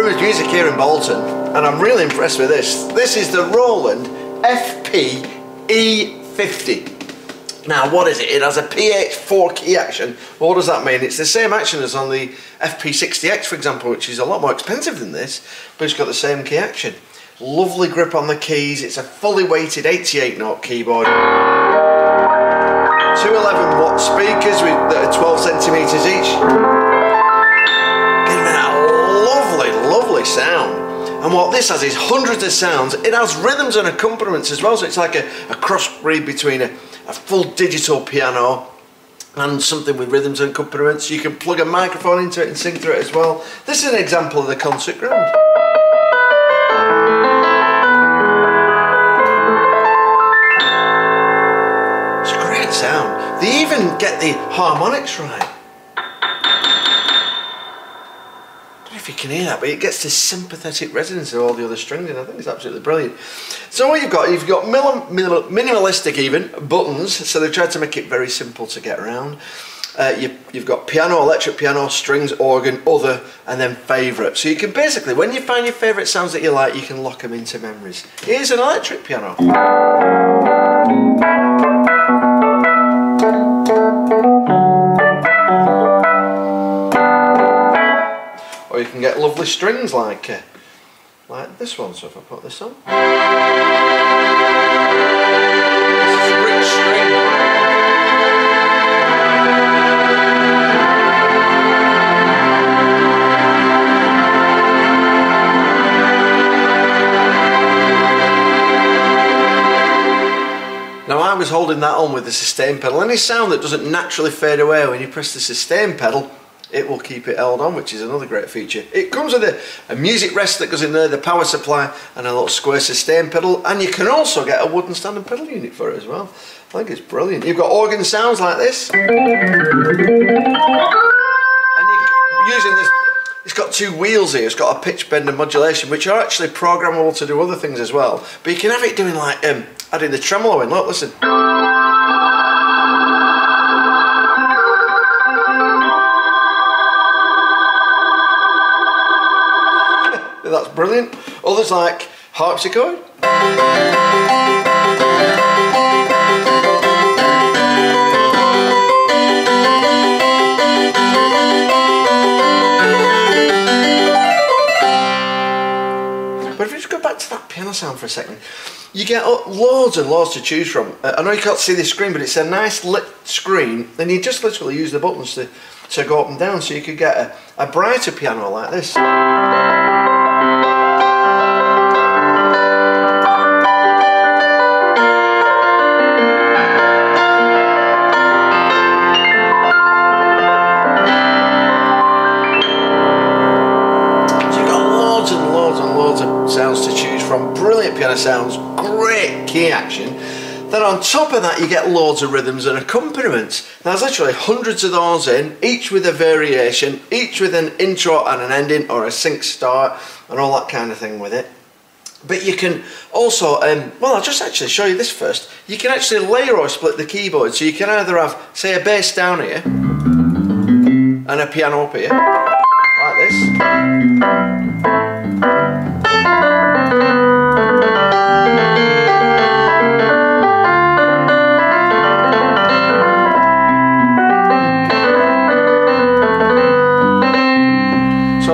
Rimmers Music here in Bolton, and I'm really impressed with this. This is the Roland FP-E50. Now what is it? It has a PHA4 key action. Well, what does that mean? It's the same action as on the FP-60X, for example, which is a lot more expensive than this, but it's got the same key action. Lovely grip on the keys. It's a fully weighted 88 knot keyboard. 211 watt speakers with 12 centimetres each. Sound, and what this has is hundreds of sounds. It has rhythms and accompaniments as well, so it's like a crossbreed between a full digital piano and something with rhythms and accompaniments. You can plug a microphone into it and sing through it as well. This is an example of the concert ground. It's a great sound. They even get the harmonics right. I don't know if you can hear that, but it gets this sympathetic resonance of all the other strings, and I think it's absolutely brilliant. So what you've got minimalistic even buttons, so they've tried to make it very simple to get around. You've got piano, electric piano, strings, organ, other, and then favourite. So you can basically, when you find your favourite sounds that you like, you can lock them into memories. Here's an electric piano. You can get lovely strings like this one. So if I put this on, this is a rich string. Now I was holding that on with the sustain pedal. Any sound that doesn't naturally fade away when you press the sustain pedal, it will keep it held on, which is another great feature. It comes with a music rest that goes in there, the power supply, and a little square sustain pedal, and you can also get a wooden stand and pedal unit for it as well. I think it's brilliant. You've got organ sounds like this, and you're using this. It's got two wheels here. It's got a pitch bend and modulation, which are actually programmable to do other things as well. But you can have it doing like adding the tremolo in. Look, listen. That's brilliant. Others like harpsichord. But if we just go back to that piano sound for a second, you get loads and loads to choose from. I know you can't see this screen, but it's a nice lit screen, and you just literally use the buttons to go up and down, so you could get a brighter piano like this. Sounds to choose from, brilliant piano sounds, great key action. Then on top of that you get loads of rhythms and accompaniments. Now, there's literally hundreds of those in, each with a variation, each with an intro and an ending or a sync start and all that kind of thing with it. But you can also, well, I'll just actually show you this first. You can actually layer or split the keyboard, so you can either have, say, a bass down here and a piano up here, like this.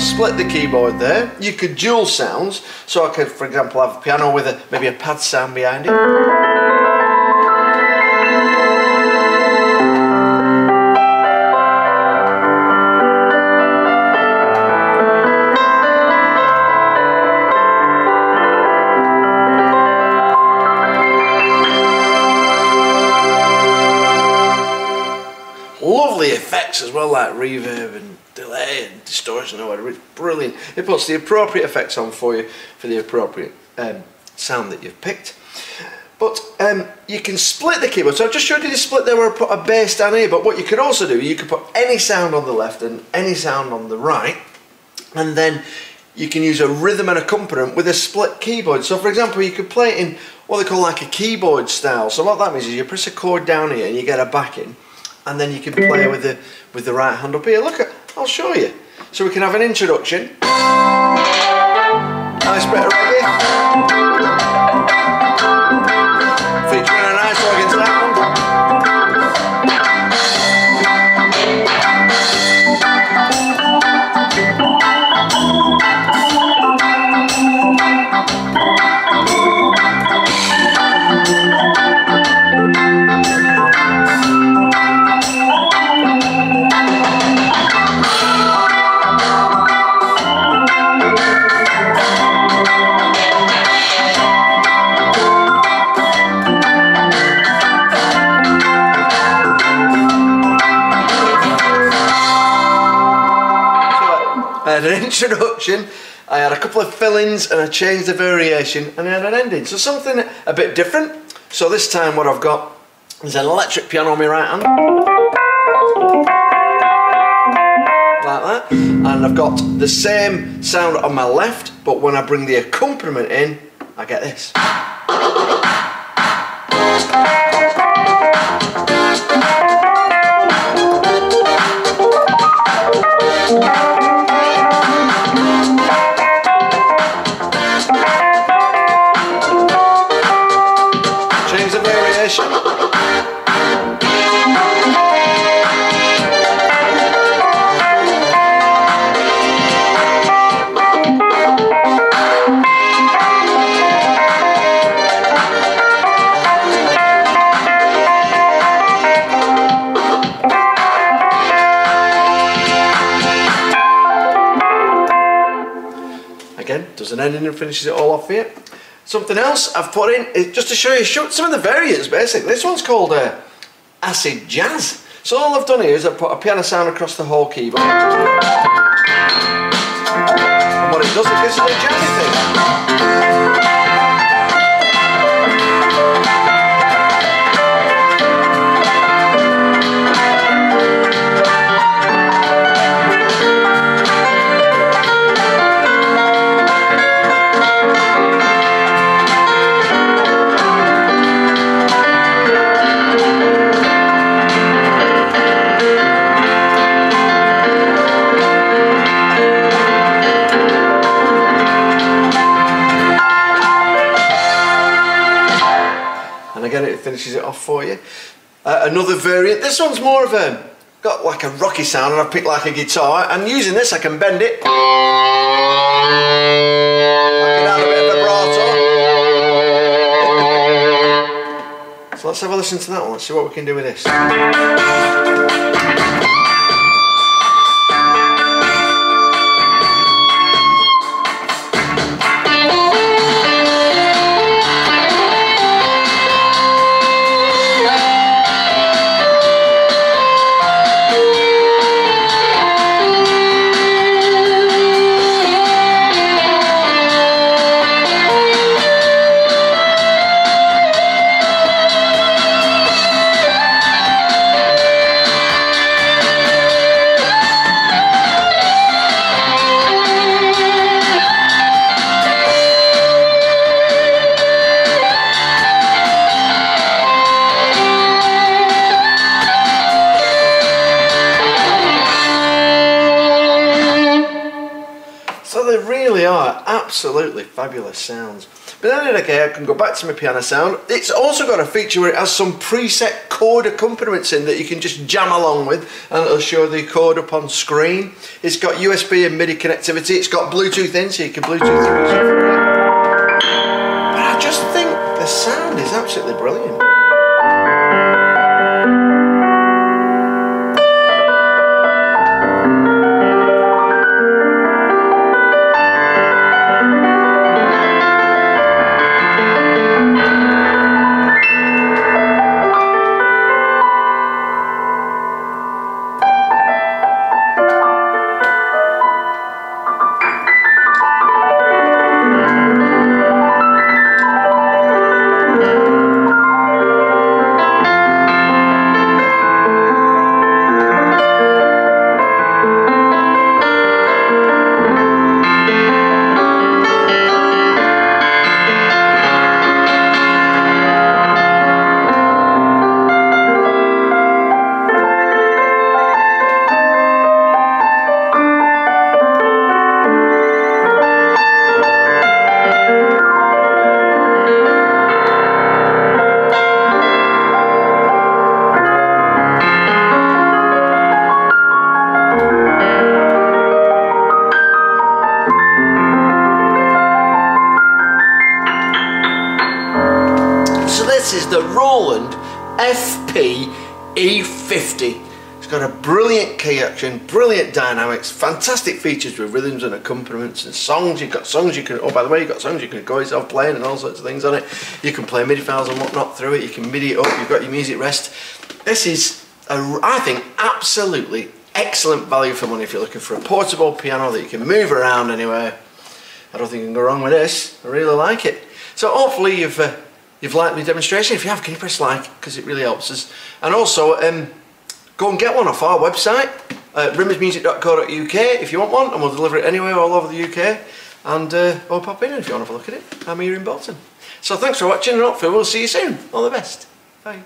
Split the keyboard there. You could dual sounds, so I could, for example, have a piano with maybe a pad sound behind it. Lovely effects as well, like reverb and delay and distortion or whatever. It's brilliant. It puts the appropriate effects on for you for the appropriate sound that you've picked. But you can split the keyboard. So I've just showed you the split there where I put a bass down here, but what you could also do, you could put any sound on the left and any sound on the right, and then you can use a rhythm and accompaniment with a split keyboard. So for example, you could play it in what they call like a keyboard style. So what that means is you press a chord down here and you get a backing, and then you can play with the right hand up here. Look at, I'll show you. So we can have an introduction. nice bit of reggae, featuring a nice organ sound. I had an introduction, I had a couple of fill-ins and I changed the variation and I had an ending. So something a bit different. So this time what I've got is an electric piano on my right hand. Like that. And I've got the same sound on my left, but when I bring the accompaniment in, I get this. Again, does an ending and finishes it all off here. Something else I've put in is just to show you some of the variants basically. This one's called Acid Jazz. So all I've done here is I've put a piano sound across the whole keyboard. And what it does, it gives you a jazzy thing. Again, it finishes it off for you. Another variant, this one's more of a, got like a rocky sound and I've picked like a guitar, and using this I can bend it. I can add a bit of vibrato. So let's have a listen to that one, let's see what we can do with this. Absolutely fabulous sounds. But then again, I can go back to my piano sound. It's also got a feature where it has some preset chord accompaniments in that you can just jam along with, and it'll show the chord up on screen. It's got USB and MIDI connectivity. It's got Bluetooth in, so you can Bluetooth it. But I just think the sound is absolutely brilliant. This is the Roland FP-E50. It's got a brilliant key action, brilliant dynamics, fantastic features with rhythms and accompaniments and songs. You've got songs you can, oh by the way, you've got songs you can go yourself playing and all sorts of things on it. You can play MIDI files and whatnot through it, you can MIDI it up, you've got your music rest. This is, I think, absolutely excellent value for money if you're looking for a portable piano that you can move around anywhere. I don't think you can go wrong with this. I really like it. So hopefully you've liked the demonstration. If you have, can you press like, because it really helps us. And also, go and get one off our website, rimmersmusic.co.uk, if you want one, and we'll deliver it anywhere all over the UK. And we'll pop in if you want to have a look at it. I'm here in Bolton. So thanks for watching, and hopefully we'll see you soon. All the best. Bye.